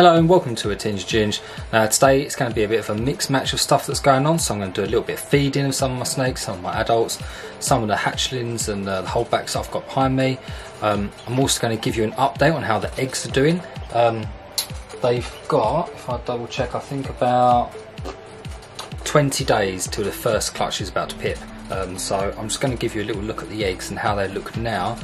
Hello and welcome to A Tinge Of Ginge. Now today it's going to be a bit of a mixed match of stuff that's going on, so I'm going to do a little bit of feeding of some of my snakes, some of my adults, some of the hatchlings and the holdbacks I've got behind me. I'm also going to give you an update on how the eggs are doing. They've got, if I double check, I think about 20 days till the first clutch is about to pip. So I'm just going to give you a little look at the eggs and how they look now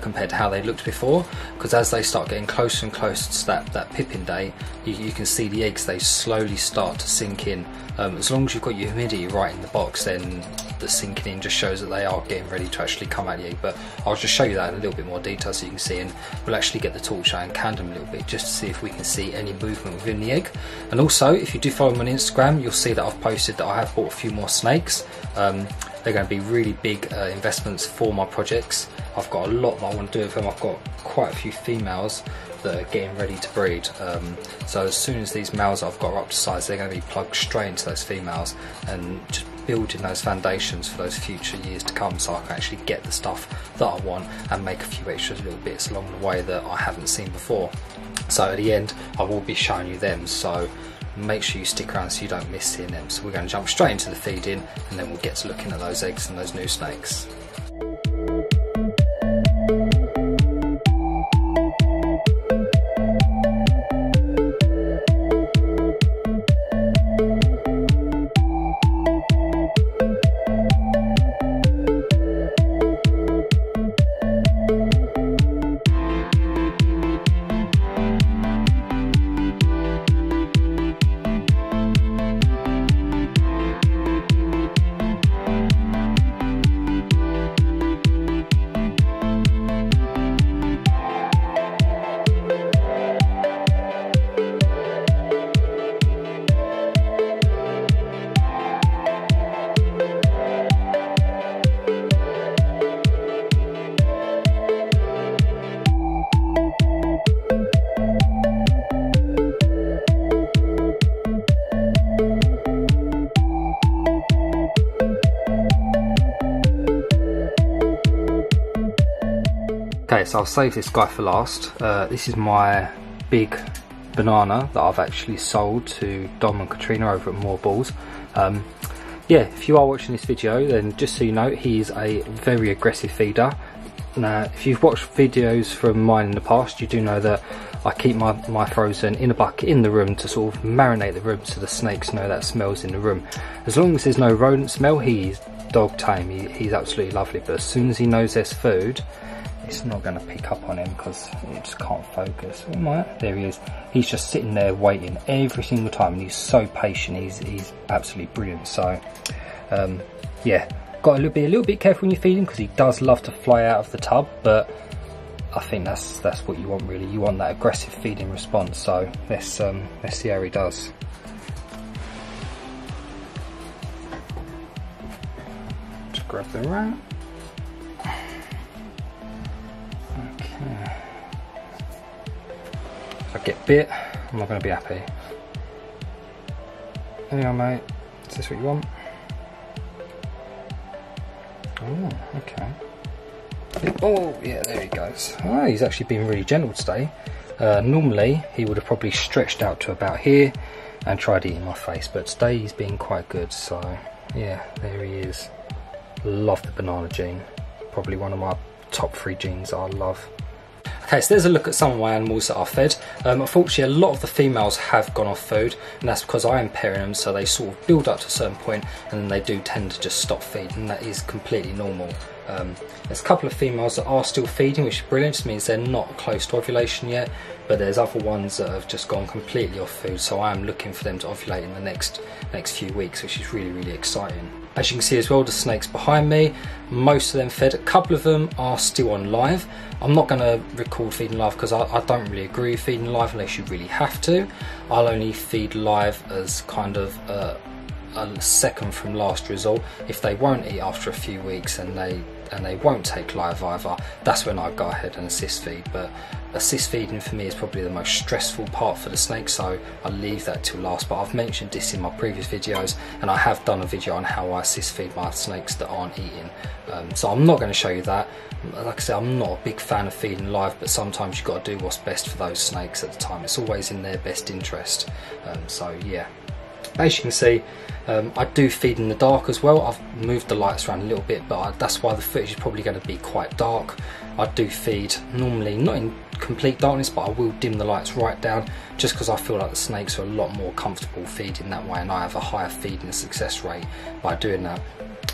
compared to how they looked before, because as they start getting closer and closer to that pipping day, you can see the eggs, they slowly start to sink in. As long as you've got your humidity right in the box, then the sinking in just shows that they are getting ready to actually come out of the egg. But I'll just show you that in a little bit more detail so you can see, and we'll actually get the torch out and can them a little bit just to see if we can see any movement within the egg. And also, if you do follow me on Instagram, you'll see that I've posted that I have bought a few more snakes. They're going to be really big investments for my projects. I've got a lot that I want to do with them. I've got quite a few females that are getting ready to breed. So as soon as these males I've got are up to size, they're going to be plugged straight into those females and just building those foundations for those future years to come, so I can actually get the stuff that I want and make a few extra little bits along the way that I haven't seen before. So at the end, I will be showing you them. So make sure you stick around so you don't miss seeing them. So we're going to jump straight into the feeding and then we'll get to looking at those eggs and those new snakes. So I'll save this guy for last. This is my big banana that I've actually sold to Dom and Katrina over at More Balls. Yeah, if you are watching this video, then just so you know, he's a very aggressive feeder. Now, if you've watched videos from mine in the past, you do know that I keep my frozen in a bucket in the room to sort of marinate the room so the snakes know that smell's in the room. As long as there's no rodent smell, he's dog tame. He's absolutely lovely, but as soon as he knows there's food, it's not going to pick up on him because it just can't focus. All right, there he is. He's just sitting there waiting every single time, and he's so patient. He's absolutely brilliant. So yeah, got to be a little bit careful when you feed him because he does love to fly out of the tub, but I think that's what you want, really. You want that aggressive feeding response. So let's see how he does. Just grab the rat. If I get bit, I'm not going to be happy. Anyway, mate, is this what you want? Oh, okay. Oh, yeah, there he goes. Oh, he's actually been really gentle today. Normally, he would have probably stretched out to about here and tried eating my face, but today he's been quite good. So, yeah, there he is. Love the banana gene. Probably one of my top 3 genes I love. Okay, so there's a look at some of my animals that are fed. Unfortunately, a lot of the females have gone off food, and that's because I am pairing them, so they sort of build up to a certain point, and then they do tend to just stop feeding, and that is completely normal. There's a couple of females that are still feeding, which is brilliant. It means they're not close to ovulation yet, but there's other ones that have just gone completely off food, so I am looking for them to ovulate in the next few weeks, which is really, really exciting. As you can see as well, the snakes behind me, most of them fed. A couple of them are still on live. I'm not going to record feeding live because I don't really agree with feeding live unless you really have to. I'll only feed live as kind of a second from last resort. If they won't eat after a few weeks and they won't take live either, that's when I go ahead and assist feed. But assist feeding for me is probably the most stressful part for the snake, so I leave that till last. But I've mentioned this in my previous videos, and I have done a video on how I assist feed my snakes that aren't eating. So I'm not going to show you that. Like I said, I'm not a big fan of feeding live, but sometimes you've got to do what's best for those snakes at the time. It's always in their best interest. So yeah. As you can see, I do feed in the dark as well. I've moved the lights around a little bit, but that's why the footage is probably going to be quite dark. I do feed normally, not in complete darkness, but I will dim the lights right down, just because I feel like the snakes are a lot more comfortable feeding that way, and I have a higher feeding success rate by doing that.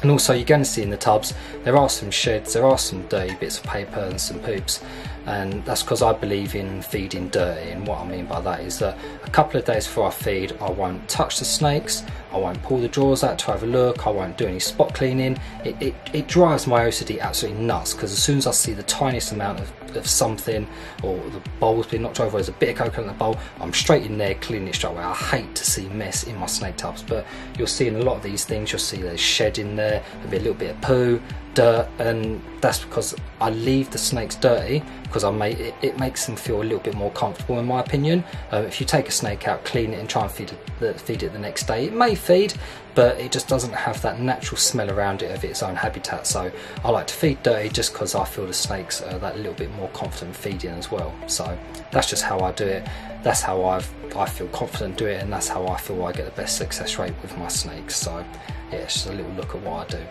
And also, you're going to see in the tubs, there are some sheds, there are some dirty bits of paper and some poops. And that's because I believe in feeding dirty, and what I mean by that is that a couple of days before I feed, I won't touch the snakes, I won't pull the drawers out to have a look, I won't do any spot cleaning. It drives my OCD absolutely nuts, because as soon as I see the tiniest amount of something, or the bowl's been knocked over, there's a bit of coconut in the bowl, I'm straight in there cleaning it straight away. I hate to see mess in my snake tubs, but you'll see in a lot of these things, you'll see there's shed in there, there'll be a little bit of poo, dirt, and that's because I leave the snakes dirty, because it makes them feel a little bit more comfortable, in my opinion. If you take a snake out, clean it and try and feed it the next day, it may feed, but it just doesn't have that natural smell around it of its own habitat. So I like to feed dirty, just because I feel the snakes are that little bit more confident feeding as well. So that's just how I do it, that's how I feel confident doing it, and that's how I feel I get the best success rate with my snakes. So yeah, it's just a little look at what I do.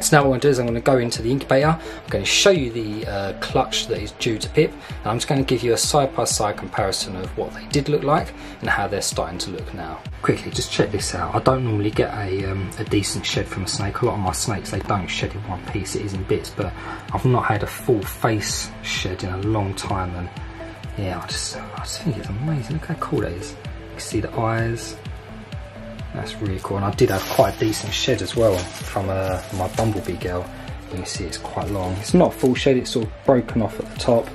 So now what I'm going to do is I'm going to go into the incubator, I'm going to show you the clutch that is due to pip, and I'm just going to give you a side-by-side comparison of what they did look like and how they're starting to look now. Quickly, just check this out. I don't normally get a decent shed from a snake. A lot of my snakes, they don't shed in one piece, it is in bits, but I've not had a full face shed in a long time, and yeah, I just think it's amazing. Look how cool that is. You can see the eyes. That's really cool, and I did have quite a decent shed as well from my bumblebee girl. You can see it's quite long. It's not a full shed, it's sort of broken off at the top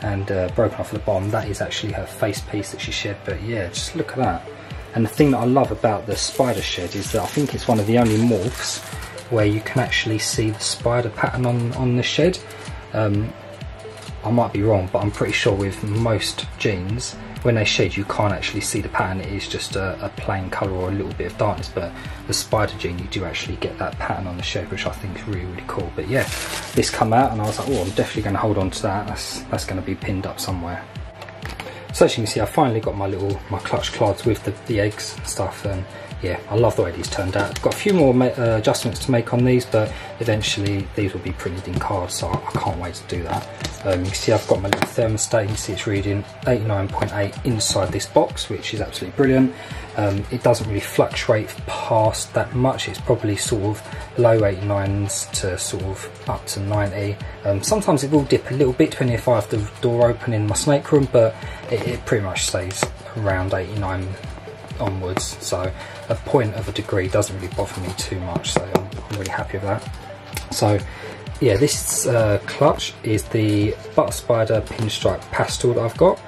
and broken off at the bottom. That is actually her face piece that she shed, but yeah, just look at that. And the thing that I love about the spider shed is that I think it's one of the only morphs where you can actually see the spider pattern on the shed. I might be wrong, but I'm pretty sure with most genes, when they shed, you can't actually see the pattern. It is just a plain colour or a little bit of darkness, but the spider gene, you do actually get that pattern on the shed, which I think is really, really cool. But yeah, this come out and I was like, oh, I'm definitely going to hold on to that. That's going to be pinned up somewhere. So as you can see, I finally got my clutch clods with the eggs and stuff, and yeah, I love the way these turned out. I've got a few more adjustments to make on these, but eventually these will be printed in cards, so I can't wait to do that. You can see I've got my little thermostat. You can see it's reading 89.8 inside this box, which is absolutely brilliant. It doesn't really fluctuate past that much. It's probably sort of low 89s to sort of up to 90. Sometimes it will dip a little bit, depending if I have the door open in my snake room, but it pretty much stays around 89 onwards. So a point of a degree doesn't really bother me too much, so I'm really happy with that. So yeah, this clutch is the Butter Spider Pinstripe Pastel that I've got,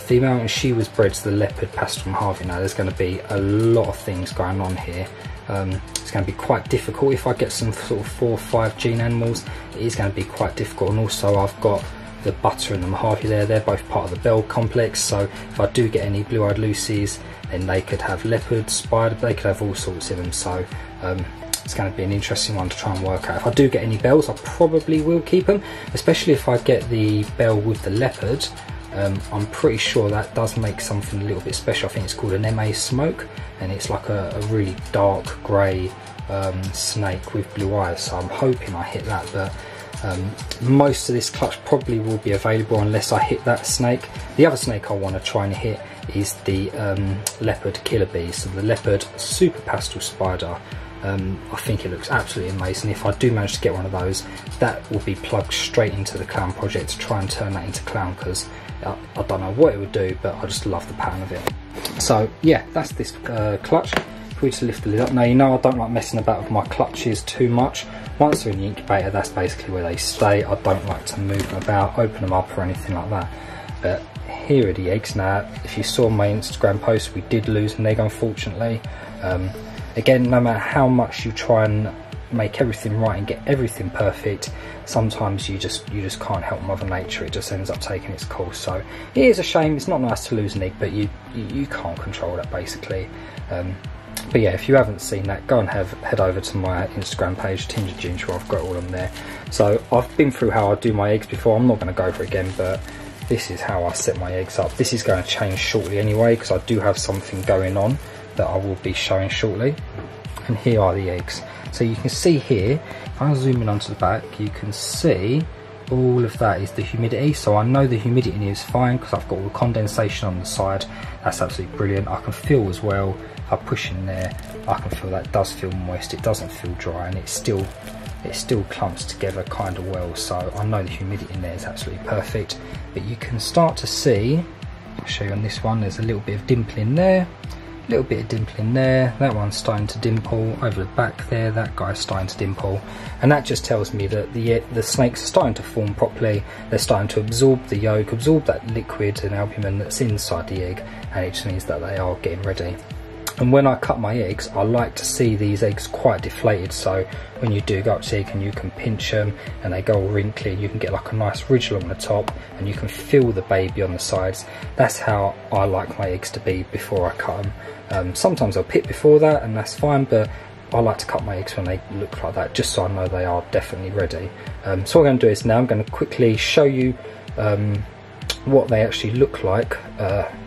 female, and she was bred to the Leopard Pastel from Harvey. Now there's going to be a lot of things going on here. It's going to be quite difficult. If I get some sort of 4 or 5 gene animals, it is going to be quite difficult. And also I've got the Butter and the Harvey there, they're both part of the Bell complex, so if I do get any Blue-Eyed Lucies, then they could have Leopard, Spider, they could have all sorts in them. So it's going to be an interesting one to try and work out. If I do get any Bells, I probably will keep them, especially if I get the Bell with the Leopard. I'm pretty sure that does make something a little bit special. I think it's called an MA Smoke, and it's like a really dark grey snake with blue eyes, so I'm hoping I hit that. But most of this clutch probably will be available unless I hit that snake. The other snake I want to try and hit is the Leopard Killer Bee, so the Leopard Super Pastel Spider. I think it looks absolutely amazing. If I do manage to get one of those, that will be plugged straight into the Clown project to try and turn that into Clown, because I don't know what it would do, but I just love the pattern of it. So yeah, that's this clutch. If we just lift the lid up, now you know I don't like messing about with my clutches too much. Once they're in the incubator, that's basically where they stay. I don't like to move them about, open them up or anything like that. But here are the eggs now. If you saw my Instagram post, we did lose an egg, unfortunately. Again, no matter how much you try and make everything right and get everything perfect, sometimes you just can't help Mother Nature. It just ends up taking its course. So it is a shame. It's not nice to lose an egg, but you can't control that, basically. But yeah, if you haven't seen that, go and head over to my Instagram page, Tinge of Ginge, where I've got it all on there. So I've been through how I do my eggs before. I'm not going to go for it again, but this is how I set my eggs up. This is going to change shortly anyway, because I do have something going on that I will be showing shortly. And here are the eggs. So you can see here, if I zoom in onto the back, you can see all of that is the humidity. So I know the humidity is fine because I've got all the condensation on the side. That's absolutely brilliant. I can feel as well, if I push in there, I can feel that it does feel moist. It doesn't feel dry, and it still clumps together kind of well. So I know the humidity in there is absolutely perfect. But you can start to see, I'll show you on this one, there's a little bit of dimpling there. Little bit of dimpling there, that one's starting to dimple over the back there, that guy's starting to dimple, and that just tells me that the snakes are starting to form properly. They're starting to absorb the yolk, absorb that liquid and albumin that's inside the egg, and it just means that they are getting ready. And when I cut my eggs, I like to see these eggs quite deflated, so when you do go up to the egg and you can pinch them and they go all wrinkly, you can get like a nice ridge along the top and you can feel the baby on the sides. That's how I like my eggs to be before I cut them. Sometimes I'll pit before that and that's fine, but I like to cut my eggs when they look like that, just so I know they are definitely ready. So what I'm going to do is now I'm going to quickly show you what they actually look like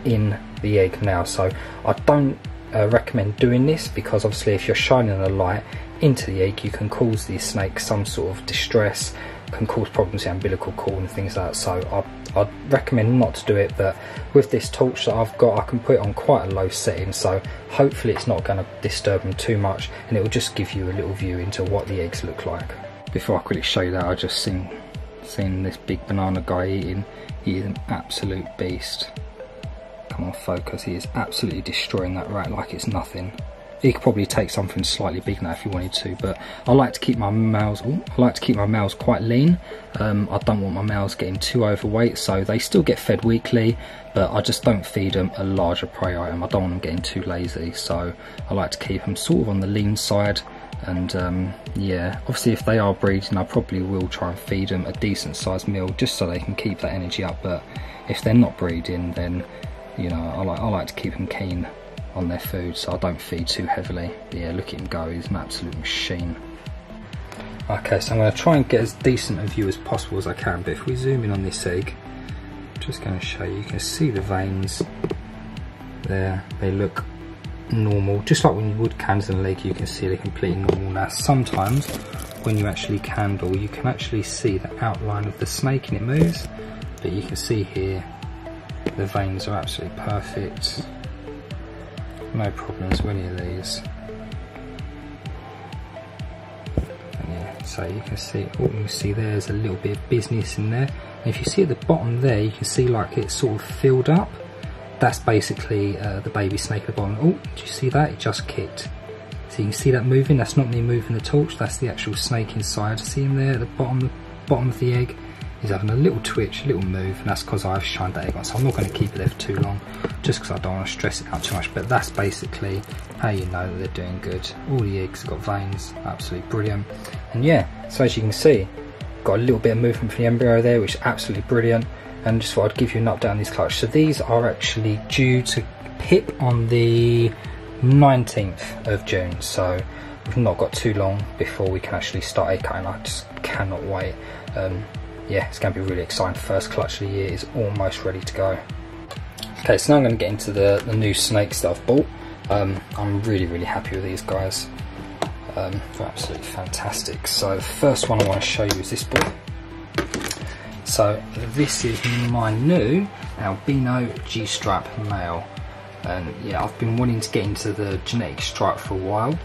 in the egg now. So I don't recommend doing this, because obviously if you're shining a light into the egg, you can cause these snakes some sort of distress, can cause problems in umbilical cord and things like that. So I'd recommend not to do it, but with this torch that I've got, I can put it on quite a low setting, so hopefully it's not going to disturb them too much, and it will just give you a little view into what the eggs look like. Before I quickly show you that, I've just seen this big banana guy eating. He is an absolute beast. Come on, focus. He is absolutely destroying that rat like it's nothing. He could probably take something slightly big now if he wanted to, but I like to keep my mouths quite lean. I don't want my mouths getting too overweight, so they still get fed weekly, but I just don't feed them a larger prey item. I don't want them getting too lazy, so I like to keep them sort of on the lean side. And yeah, obviously if they are breeding, I probably will try and feed them a decent sized meal just so they can keep that energy up. But if they're not breeding, then you know, I like to keep them keen on their food, so I don't feed too heavily. But yeah, look at him go, he's an absolute machine. Okay, so I'm going to try and get as decent a view as possible as I can, but if we zoom in on this egg, I'm just going to show you, you can see the veins there, they look normal, just like when you would candle an egg, you can see they're completely normal. Now sometimes when you actually candle, you can actually see the outline of the snake and it moves, but you can see here the veins are absolutely perfect. No problems with any of these. And yeah, so you can see, oh, you can see there's a little bit of business in there. And if you see at the bottom there, you can see like it's sort of filled up. That's basically the baby snake at the bottom. Oh, do you see that? It just kicked. So you can see that moving. That's not me moving the torch. That's the actual snake inside. See him there at the bottom of the egg. He's having a little twitch, a little move, and that's because I've shined that egg on, so I'm not going to keep it there for too long, just because I don't want to stress it out too much. But that's basically how you know that they're doing good. All the eggs have got veins, absolutely brilliant. And yeah, so as you can see, got a little bit of movement from the embryo there, which is absolutely brilliant. And just thought I'd give you an update on these clutch. So these are actually due to pip on the 19th of June, so we've not got too long before we can actually start egg cutting. I just cannot wait. Yeah, it's going to be really exciting. First clutch of the year is almost ready to go. Okay, so now I'm going to get into the new snakes that I've bought. I'm really happy with these guys. They're absolutely fantastic. So the first one I want to show you is this boy. So this is my new albino G-strap male. And yeah, I've been wanting to get into the genetic stripe for a while.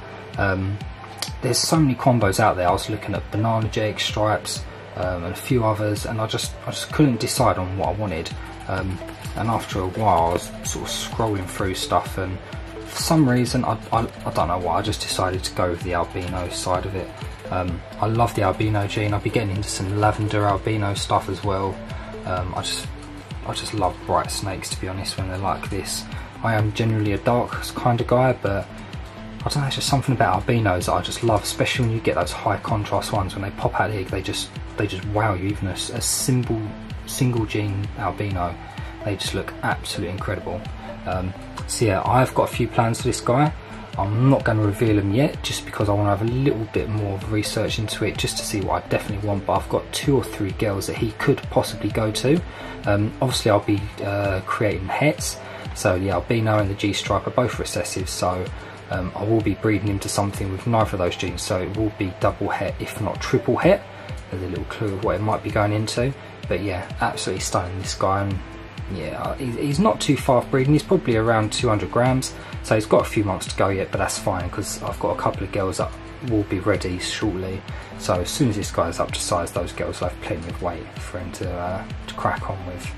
There's so many combos out there. I was looking at banana genetic stripes, and a few others, and I just couldn't decide on what I wanted, and after a while I was sort of scrolling through stuff, and for some reason I don't know why, I just decided to go with the albino side of it. I love the albino gene. I'll be getting into some lavender albino stuff as well. I just love bright snakes, to be honest, when they're like this. I am generally a dark kind of guy, but I don't know, it's just something about albinos that I just love, especially when you get those high contrast ones. When they pop out of the egg, they just wow you. Even a single gene albino, they just look absolutely incredible. So yeah, I've got a few plans for this guy. I'm not going to reveal them yet, just because I want to have a little bit more research into it, just to see what I definitely want. But I've got 2 or 3 girls that he could possibly go to. Obviously, I'll be creating hets, so the albino and the G-stripe are both recessive, so I will be breeding him to something with neither of those genes, so it will be double het, if not triple het. There's a little clue of what it might be going into, but yeah, absolutely stunning, this guy. And yeah, he's not too far off breeding. He's probably around 200 grams, so he's got a few months to go yet, but that's fine, because I've got a couple of girls that will be ready shortly. So as soon as this guy's up to size, those girls will have plenty of weight for him to crack on with.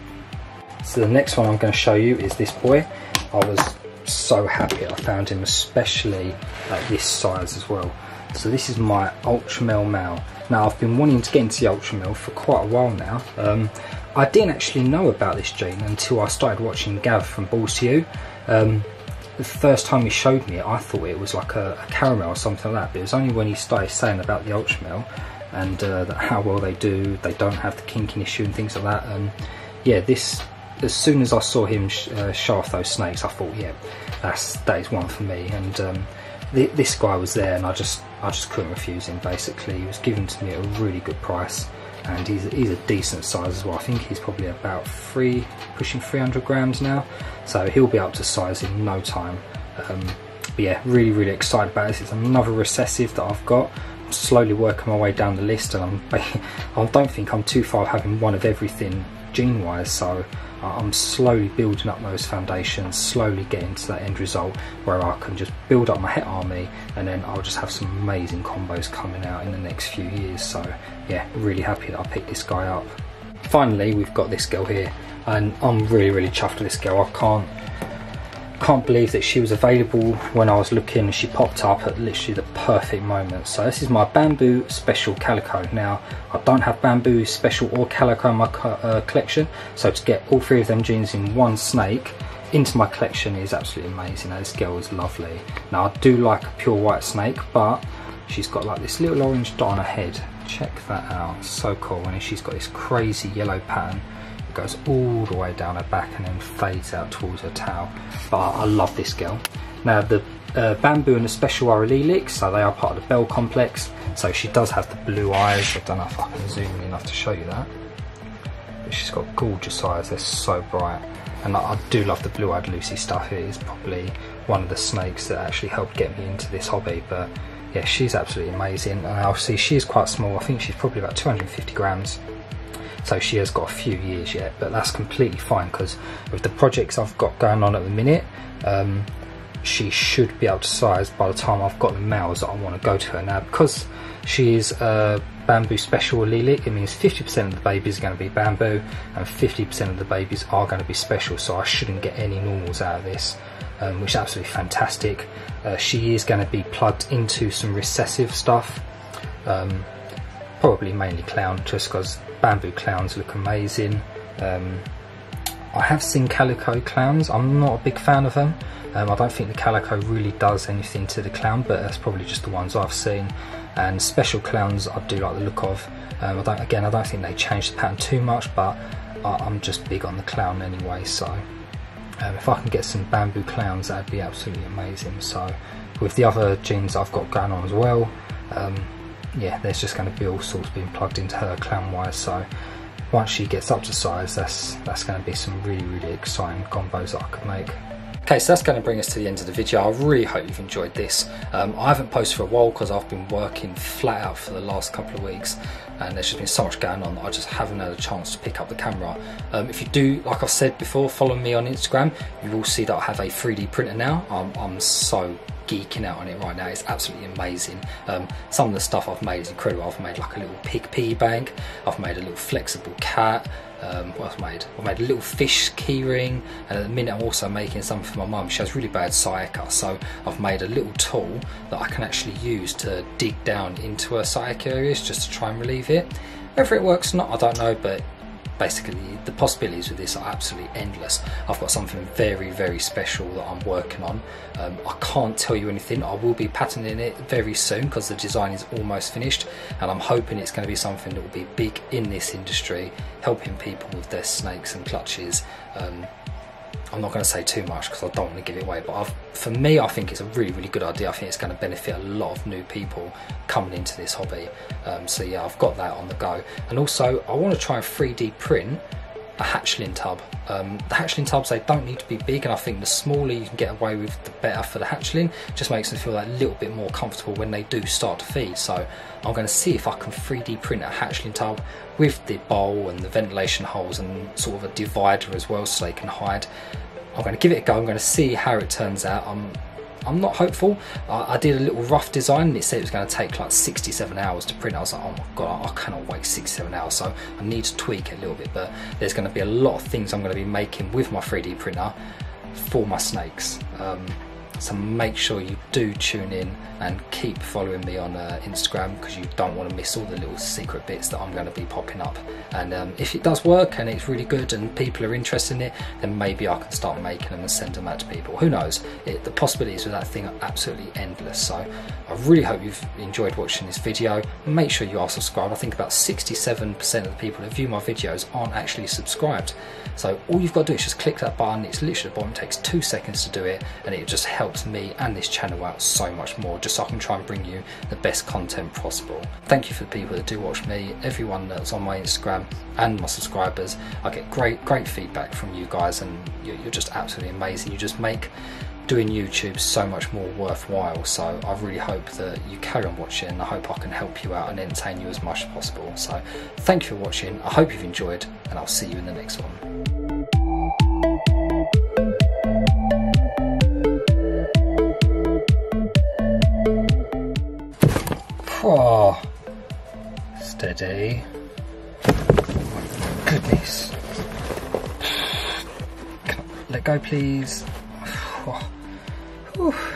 So the next one I'm going to show you is this boy. I was so happy I found him, especially at this size as well. So this is my Ultramel male. Now, I've been wanting to get into the Ultramel for quite a while now. I didn't actually know about this gene until I started watching Gav from Balls to You. The first time he showed me it, I thought it was like a caramel or something like that, but it was only when he started saying about the Ultramel and how well they do, they don't have the kinking issue and things like that. Yeah, this, as soon as I saw him show off those snakes, I thought, yeah, that is one for me. And this guy was there, and I just couldn't refuse him, basically. He was given to me at a really good price. And he's a decent size as well. I think he's probably about pushing 300 grams now, so he'll be up to size in no time. But yeah, really excited about this. It's another recessive that I've got. I'm slowly working my way down the list, and I don't think I'm too far having one of everything gene wise, so I'm slowly building up those foundations, slowly getting to that end result where I can just build up my het army, and then I'll just have some amazing combos coming out in the next few years. So yeah, really happy that I picked this guy up. Finally, we've got this girl here, and I'm really chuffed with this girl. I can't believe that she was available when I was looking. She popped up at literally the perfect moment. So this is my Bamboo Special Calico. Now, I don't have Bamboo Special or Calico in my collection, so to get all 3 of them genes in one snake into my collection is absolutely amazing. Now, this girl is lovely. Now, I do like a pure white snake, but she's got like this little orange dot on her head. Check that out, so cool. And she's got this crazy yellow pattern. It goes all the way down her back and then fades out towards her tail. But I love this girl. Now, the Bamboo and the Special are allelics, so they are part of the bell complex, so she does have the blue eyes. I don't know if I can zoom in enough to show you that, but she's got gorgeous eyes. They're so bright, and I do love the blue-eyed Lucy stuff. It is probably one of the snakes that actually helped get me into this hobby. But yeah, she's absolutely amazing, and obviously she's quite small. I think she's probably about 250 grams. So she has got a few years yet, but that's completely fine, because with the projects I've got going on at the minute, she should be up to size by the time I've got the males that I want to go to her. Now, because she is a Bamboo Special allelic, it means 50% of the babies are going to be Bamboo and 50% of the babies are going to be Special, so I shouldn't get any normals out of this, which is absolutely fantastic. She is going to be plugged into some recessive stuff, probably mainly clown, just because Bamboo clowns look amazing. I have seen Calico clowns. I'm not a big fan of them. I don't think the Calico really does anything to the clown, but that's probably just the ones I've seen. And Special clowns I do like the look of. I don't think they change the pattern too much, but I'm just big on the clown anyway. So if I can get some Bamboo clowns, that'd be absolutely amazing. So with the other genes I've got going on as well, yeah, there's just going to be all sorts being plugged into her clown wise. So once she gets up to size, that's going to be some really exciting combos that I could make. Okay, so that's going to bring us to the end of the video. I really hope you've enjoyed this. I haven't posted for a while because I've been working flat out for the last couple of weeks, and there's just been so much going on that I just haven't had a chance to pick up the camera. If you do, like I've said before, follow me on Instagram, you will see that I have a 3D printer now. I'm so geeking out on it right now. It's absolutely amazing. Some of the stuff I've made is incredible. I've made like a little pig pee bank, I've made a little flexible cat, what I've made? I've made a little fish keyring, and at the minute I'm also making something for my mum. She has really bad sciatica, so I've made a little tool that I can actually use to dig down into her sciatica areas just to try and relieve it. Whether it works or not, I don't know, but basically the possibilities with this are absolutely endless. I've got something very, very special that I'm working on. I can't tell you anything. I will be patenting it very soon because the design is almost finished, and I'm hoping it's going to be something that will be big in this industry, helping people with their snakes and clutches. I'm not going to say too much because I don't want to give it away, but for me, I think it's a really, really good idea. I think it's going to benefit a lot of new people coming into this hobby. So yeah, I've got that on the go. And also, I want to try and 3D print a hatchling tub. The hatchling tubs, they don't need to be big, and I think the smaller you can get away with, the better for the hatchling. Just makes them feel that little bit more comfortable when they do start to feed. So I'm going to see if I can 3D print a hatchling tub with the bowl and the ventilation holes and sort of a divider as well, so they can hide. I'm going to give it a go. I'm going to see how it turns out. I'm not hopeful. I did a little rough design and it said it was going to take like 67 hours to print. I was like, oh my god, I cannot wait 67 hours, so I need to tweak it a little bit. But there's going to be a lot of things I'm going to be making with my 3D printer for my snakes. So make sure you do tune in and keep following me on Instagram, because you don't want to miss all the little secret bits that I'm going to be popping up. And if it does work and it's really good and people are interested in it, then maybe I can start making them and send them out to people. Who knows? The possibilities with that thing are absolutely endless. So I really hope you've enjoyed watching this video. Make sure you are subscribed. I think about 67% of the people that view my videos aren't actually subscribed. So all you've got to do is just click that button. It's literally at the bottom. It takes 2 seconds to do it, and it just helps me and this channel out so much more, just so I can try and bring you the best content possible. Thank you for the people that do watch me, everyone that's on my Instagram and my subscribers. I get great feedback from you guys, and you're just absolutely amazing. You just make doing YouTube so much more worthwhile. So I really hope that you carry on watching, and I hope I can help you out and entertain you as much as possible. So thank you for watching. I hope you've enjoyed, and I'll see you in the next one. Oh, steady. Oh my goodness. Can I let go, please? Oh.